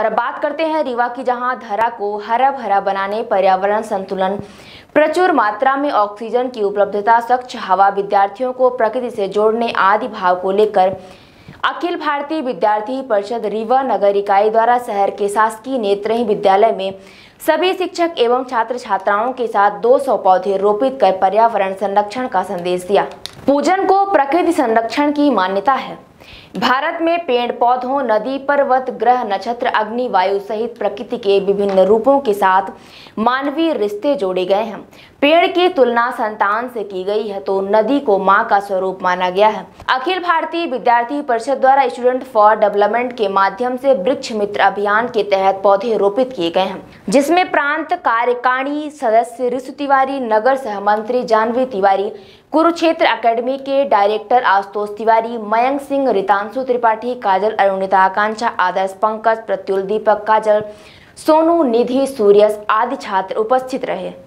और अब बात करते हैं रीवा की, जहां धरा को हरा भरा बनाने, पर्यावरण संतुलन, प्रचुर मात्रा में ऑक्सीजन की उपलब्धता, स्वच्छ हवा, विद्यार्थियों को प्रकृति से जोड़ने आदि भाव को लेकर अखिल भारतीय विद्यार्थी परिषद रीवा नगर इकाई द्वारा शहर के शासकीय नेत्रहीन विद्यालय में सभी शिक्षक एवं छात्र छात्राओं के साथ 200 पौधे रोपित कर पर्यावरण संरक्षण का संदेश दिया। पूजन को प्रकृति संरक्षण की मान्यता है। भारत में पेड़ पौधों, नदी, पर्वत, ग्रह, नक्षत्र, अग्नि, वायु सहित प्रकृति के विभिन्न रूपों के साथ मानवीय रिश्ते जोड़े गए हैं। पेड़ की तुलना संतान से की गई है तो नदी को मां का स्वरूप माना गया है। अखिल भारतीय विद्यार्थी परिषद द्वारा स्टूडेंट फॉर डेवलपमेंट के माध्यम से वृक्ष मित्र अभियान के तहत पौधे रोपित किए गए हैं, जिसमें प्रांत कार्यकारिणी सदस्य ऋषि तिवारी, नगर सहमंत्री जानवी तिवारी, कुरुक्षेत्र अकेडमी के डायरेक्टर आशुतोष तिवारी, मयंक सिंह, रीतांशु त्रिपाठी, काजल अरुणिता, आकांक्षा, आदर्श, पंकज, प्रत्युल, दीपक, काजल, सोनू, निधि, सूर्यस आदि छात्र उपस्थित रहे।